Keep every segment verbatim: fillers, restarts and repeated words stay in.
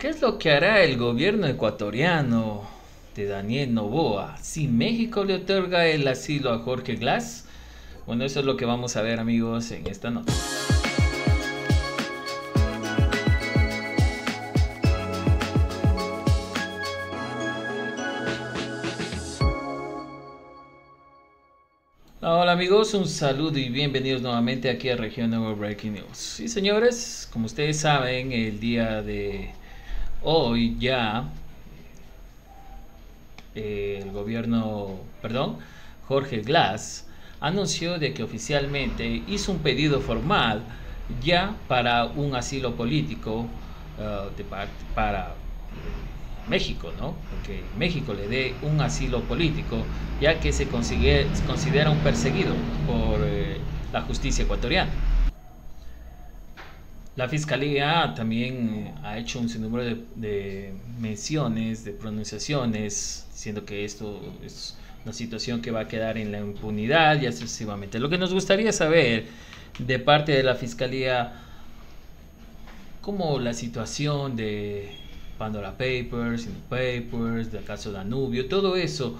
¿Qué es lo que hará el gobierno ecuatoriano de Daniel Noboa si México le otorga el asilo a Jorge Glas? Bueno, eso es lo que vamos a ver, amigos, en esta nota. Hola amigos, un saludo y bienvenidos nuevamente aquí a Region Network Breaking News. Y señores, como ustedes saben, el día de hoy ya eh, el gobierno, perdón, Jorge Glas anunció de que oficialmente hizo un pedido formal ya para un asilo político uh, de, para México, ¿no? Que México le dé un asilo político, ya que se consigue, considera un perseguido por eh, la justicia ecuatoriana. La Fiscalía también ha hecho un sinnúmero de, de menciones, de pronunciaciones, diciendo que esto es una situación que va a quedar en la impunidad y así sucesivamente. Lo que nos gustaría saber de parte de la Fiscalía, como la situación de Pandora Papers, Sino Papers, del caso Danubio, todo eso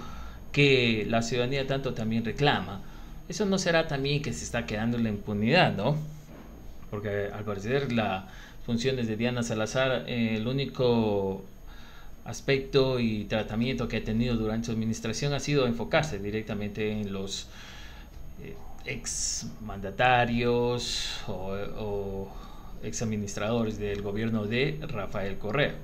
que la ciudadanía tanto también reclama, eso no será también que se está quedando en la impunidad, ¿no? Porque al parecer las funciones de Diana Salazar, eh, el único aspecto y tratamiento que ha tenido durante su administración ha sido enfocarse directamente en los eh, ex mandatarios o, o ex administradores del gobierno de Rafael Correa.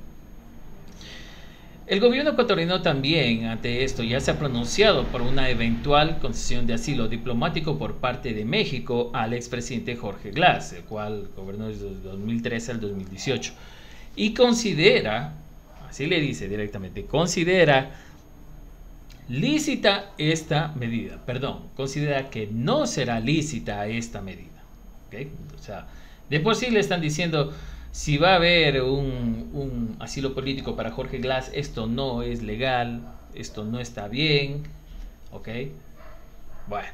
El gobierno ecuatoriano también ante esto ya se ha pronunciado por una eventual concesión de asilo diplomático por parte de México al expresidente Jorge Glas, el cual gobernó desde dos mil trece al dos mil dieciocho, y considera, así le dice directamente, considera lícita esta medida, perdón, considera que no será lícita esta medida, ¿okay? O sea, de por sí le están diciendo, si va a haber un, un asilo político para Jorge Glas, esto no es legal, esto no está bien, ¿ok? Bueno,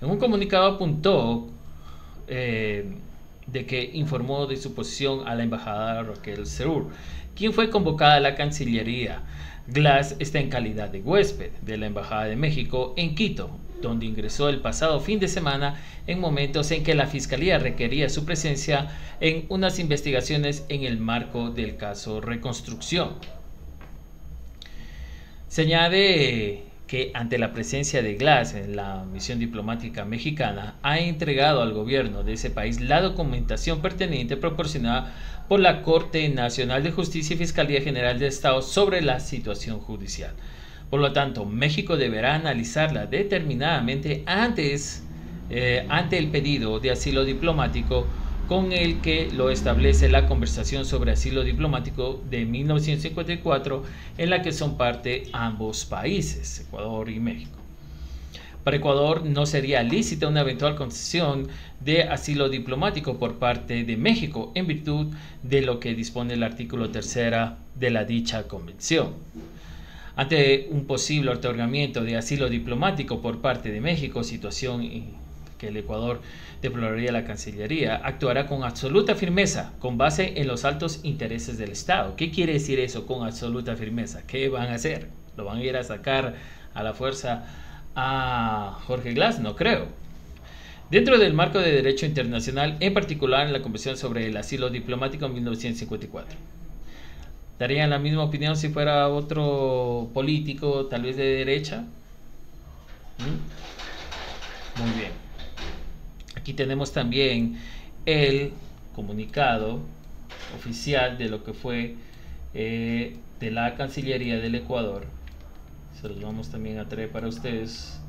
en un comunicado apuntó eh, de que informó de su posición a la embajadora Raquel Serur, quien fue convocada a la Cancillería. Glas está en calidad de huésped de la Embajada de México en Quito, donde ingresó el pasado fin de semana en momentos en que la Fiscalía requería su presencia en unas investigaciones en el marco del caso Reconstrucción. Se añade que ante la presencia de Glas en la misión diplomática mexicana, ha entregado al gobierno de ese país la documentación pertinente proporcionada por la Corte Nacional de Justicia y Fiscalía General del Estado sobre la situación judicial. Por lo tanto, México deberá analizarla determinadamente antes, eh, ante el pedido de asilo diplomático con el que lo establece la Convención sobre Asilo Diplomático de mil novecientos cincuenta y cuatro, en la que son parte ambos países, Ecuador y México. Para Ecuador no sería lícita una eventual concesión de asilo diplomático por parte de México en virtud de lo que dispone el artículo tercero de la dicha convención. Ante un posible otorgamiento de asilo diplomático por parte de México, situación que el Ecuador deploraría a la Cancillería, actuará con absoluta firmeza, con base en los altos intereses del Estado. ¿Qué quiere decir eso con absoluta firmeza? ¿Qué van a hacer? ¿Lo van a ir a sacar a la fuerza a Jorge Glas? No creo. Dentro del marco de derecho internacional, en particular en la Convención sobre el Asilo Diplomático en mil novecientos cincuenta y cuatro. ¿Darían la misma opinión si fuera otro político, tal vez de derecha? ¿Mm? Muy bien. Aquí tenemos también el comunicado oficial de lo que fue eh, de la Cancillería del Ecuador. Se los vamos también a traer para ustedes,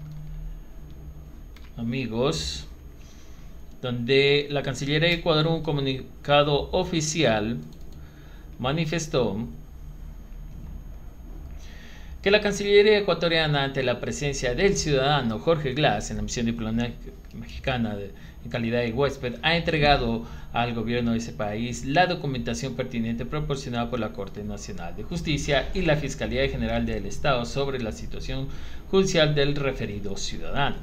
amigos. Donde la Cancillería de Ecuador, un comunicado oficial, manifestó que la Cancillería ecuatoriana, ante la presencia del ciudadano Jorge Glas en la misión diplomática mexicana de, en calidad de huésped, ha entregado al gobierno de ese país la documentación pertinente proporcionada por la Corte Nacional de Justicia y la Fiscalía General del Estado sobre la situación judicial del referido ciudadano.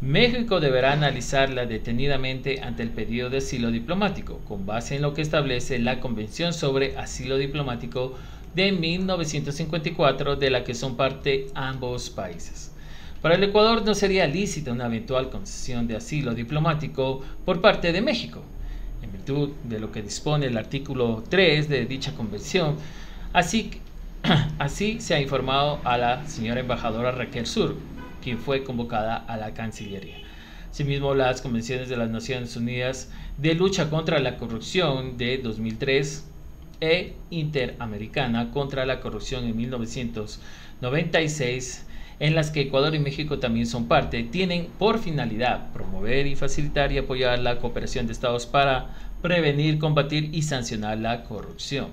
México deberá analizarla detenidamente ante el pedido de asilo diplomático, con base en lo que establece la Convención sobre Asilo Diplomático de mil novecientos cincuenta y cuatro, de la que son parte ambos países. Para el Ecuador no sería lícita una eventual concesión de asilo diplomático por parte de México. En virtud de lo que dispone el artículo tres de dicha convención, así, así se ha informado a la señora embajadora Raquel Serur, quien fue convocada a la Cancillería. Asimismo, las convenciones de las Naciones Unidas de lucha contra la corrupción de dos mil tres e interamericana contra la corrupción en mil novecientos noventa y seis, en las que Ecuador y México también son parte, tienen por finalidad promover y facilitar y apoyar la cooperación de estados para prevenir, combatir y sancionar la corrupción.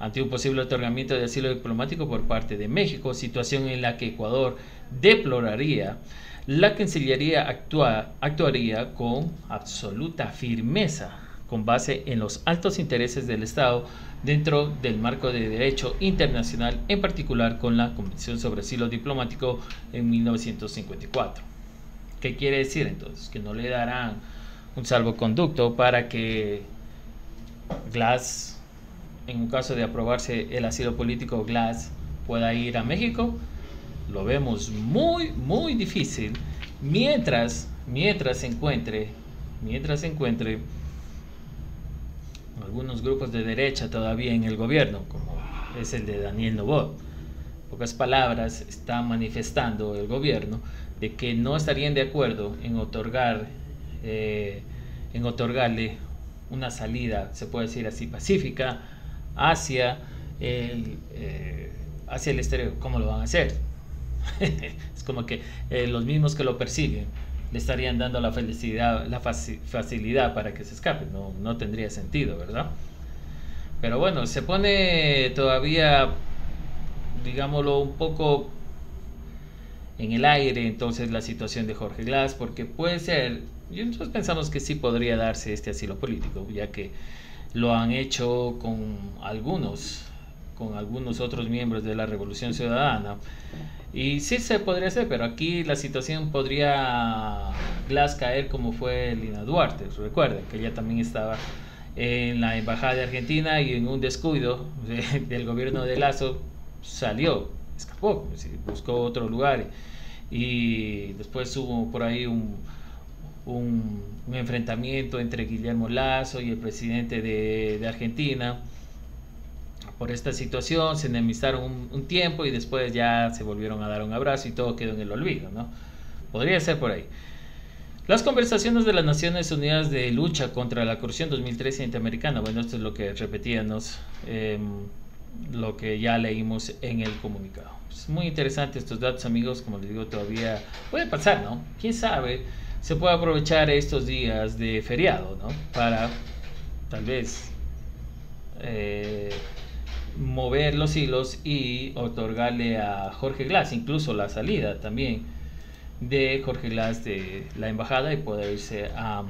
Ante un posible otorgamiento de asilo diplomático por parte de México, situación en la que Ecuador deploraría, la Cancillería actua, actuaría con absoluta firmeza, con base en los altos intereses del Estado dentro del marco de derecho internacional, en particular con la Convención sobre Asilo Diplomático en mil novecientos cincuenta y cuatro. ¿Qué quiere decir entonces? Que no le darán un salvoconducto para que Glas, en un caso de aprobarse el asilo político, Glas pueda ir a México. Lo vemos muy, muy difícil mientras, mientras se encuentre, mientras se encuentre algunos grupos de derecha todavía en el gobierno, como es el de Daniel Noboa. En pocas palabras, está manifestando el gobierno de que no estarían de acuerdo en otorgar, eh, en otorgarle una salida, se puede decir así, pacífica hacia el, eh, hacia el exterior. ¿Cómo lo van a hacer? Es como que eh, los mismos que lo persiguen le estarían dando la felicidad, la facilidad para que se escape. No, no tendría sentido, ¿verdad? Pero bueno, se pone todavía, digámoslo, un poco en el aire entonces la situación de Jorge Glas, porque puede ser, y nosotros pensamos que sí podría darse este asilo político, ya que lo han hecho con algunos, con algunos otros miembros de la Revolución Ciudadana. Y sí se podría hacer, pero aquí la situación podría Glas caer como fue Lina Duarte. Recuerden que ella también estaba en la Embajada de Argentina y en un descuido de, del gobierno de Lasso salió, escapó, buscó otro lugar. Y después hubo por ahí un, un, un enfrentamiento entre Guillermo Lasso y el presidente de, de Argentina. Por esta situación se enemistaron un, un tiempo y después ya se volvieron a dar un abrazo y todo quedó en el olvido, ¿no? Podría ser por ahí. Las conversaciones de las Naciones Unidas de lucha contra la corrupción dos mil trece interamericana. Bueno, esto es lo que repetíamos, eh, lo que ya leímos en el comunicado. Es muy interesante estos datos, amigos. Como les digo, todavía puede pasar, ¿no? Quién sabe, se puede aprovechar estos días de feriado, ¿no? Para tal vez Eh, mover los hilos y otorgarle a Jorge Glas incluso la salida también de Jorge Glas de la embajada y poder irse a,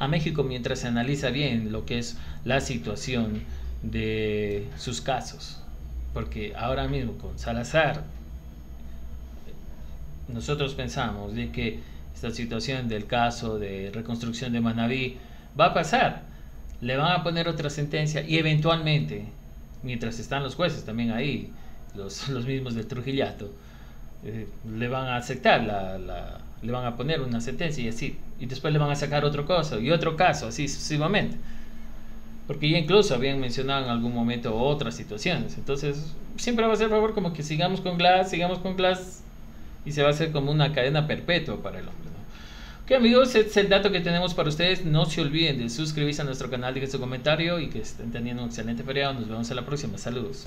a México mientras se analiza bien lo que es la situación de sus casos, porque ahora mismo con Salazar nosotros pensamos de que esta situación del caso de Reconstrucción de Manabí va a pasar. Le van a poner otra sentencia y eventualmente, mientras están los jueces también ahí, los, los mismos del Trujillato, eh, le van a aceptar, la, la, le van a poner una sentencia y así, y después le van a sacar otro caso y otro caso, así sucesivamente, porque ya incluso habían mencionado en algún momento otras situaciones. Entonces siempre va a ser, por favor, como que sigamos con Glas, sigamos con Glas, y se va a hacer como una cadena perpetua para el hombre. Ok, amigos, este es el dato que tenemos para ustedes. No se olviden de suscribirse a nuestro canal, dejen su comentario y que estén teniendo un excelente feriado. Nos vemos en la próxima. Saludos.